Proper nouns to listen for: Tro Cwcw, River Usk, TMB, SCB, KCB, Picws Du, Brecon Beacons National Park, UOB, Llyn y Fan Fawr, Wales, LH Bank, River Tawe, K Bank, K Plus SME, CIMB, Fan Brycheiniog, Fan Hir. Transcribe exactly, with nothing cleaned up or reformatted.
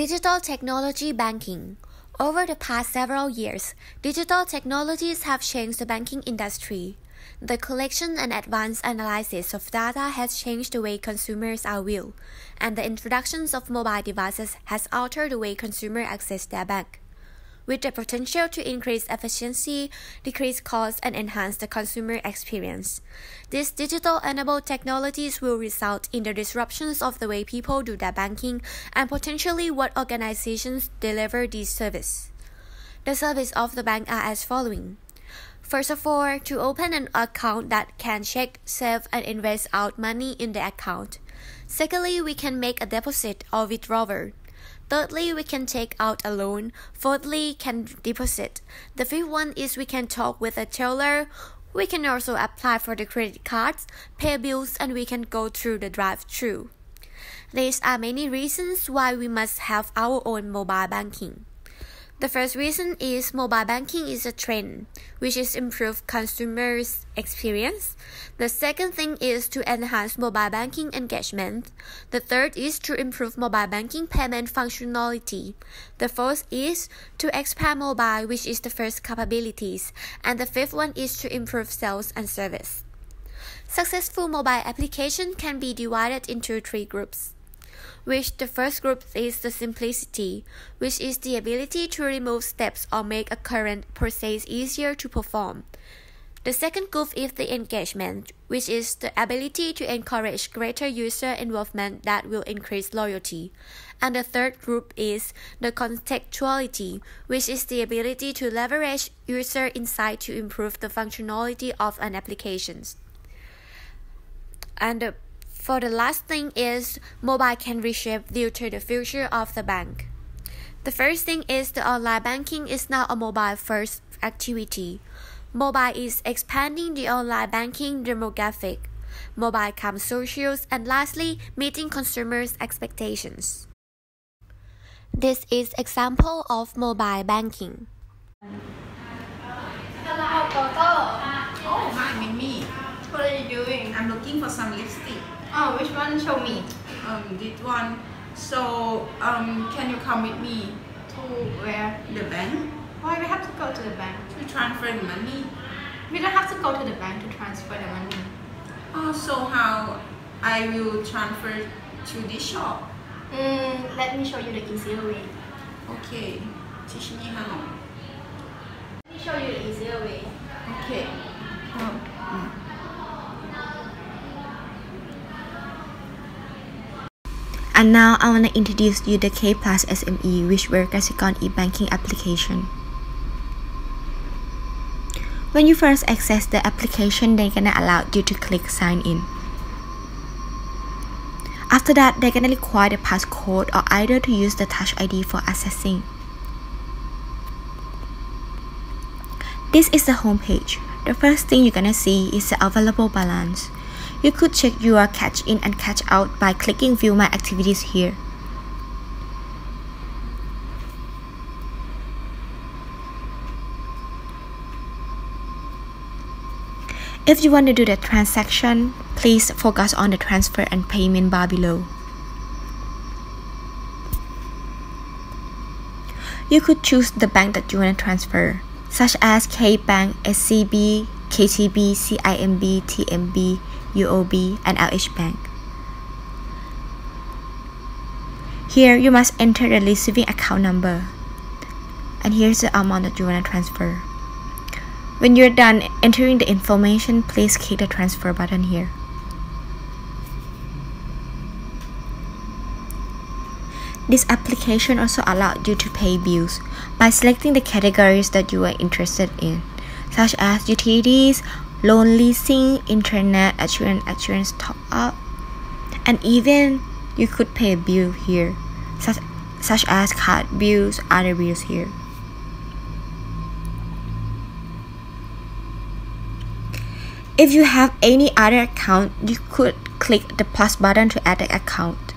Digital technology banking. Over the past several years, digital technologies have changed the banking industry. The collection and advanced analysis of data has changed the way consumers are viewed, and the introduction of mobile devices has altered the way consumers access their bank, with the potential to increase efficiency, decrease costs, and enhance the consumer experience. These digital-enabled technologies will result in the disruptions of the way people do their banking and potentially what organizations deliver these services. The services of the bank are as following. First of all, to open an account that can check, save, and invest out money in the account. Secondly, we can make a deposit or withdrawal. Thirdly, we can take out a loan. Fourthly, can deposit. The fifth one is we can talk with a teller. We can also apply for the credit cards, pay bills, and we can go through the drive-through. These are many reasons why we must have our own mobile banking. The first reason is mobile banking is a trend, which is improve consumers' experience. The second thing is to enhance mobile banking engagement. The third is to improve mobile banking payment functionality. The fourth is to expand mobile, which is the first capabilities. And the fifth one is to improve sales and service. Successful mobile application can be divided into three groups, which the first group is the simplicity, which is the ability to remove steps or make a current process easier to perform. The second group is the engagement, which is the ability to encourage greater user involvement that will increase loyalty. And the third group is the contextuality, which is the ability to leverage user insight to improve the functionality of an application. And the For the last thing is, mobile can reshape due to the future of the bank. The first thing is the online banking is now a mobile-first activity. Mobile is expanding the online banking demographic. Mobile comes socials and lastly, meeting consumers' expectations. This is example of mobile banking. Hello, Toto. Oh, hi, Mimi. What are you doing? I'm looking for some lipstick. Oh, which one? Show me. Um, this one. So, um, can you come with me? To where? The bank. Why we have to go to the bank? To transfer the money. We don't have to go to the bank to transfer the money. Oh, so how I will transfer to this shop? Mm, let me show you the easier way. Okay. Teach me how. Let me show you the easier way. Okay. Oh. Mm. And now I want to introduce you the K Plus S M E, which works as a e-banking application. When you first access the application, they're gonna allow you to click sign in. After that, they're gonna require the passcode or either to use the Touch I D for accessing. This is the home page. The first thing you're gonna see is the available balance. You could check your catch in and catch out by clicking view my activities here. If you want to do the transaction, please focus on the transfer and payment bar below. You could choose the bank that you want to transfer, such as K Bank, S C B, K C B, C I M B, T M B, U O B, and L H Bank. Here you must enter the receiving account number, and here's the amount that you want to transfer. When you're done entering the information, please click the transfer button here. This application also allows you to pay bills by selecting the categories that you are interested in, such as utilities, loan leasing, internet, assurance, assurance top-up, and even you could pay a bill here, such, such as card bills, other bills here. If you have any other account, you could click the plus button to add the account.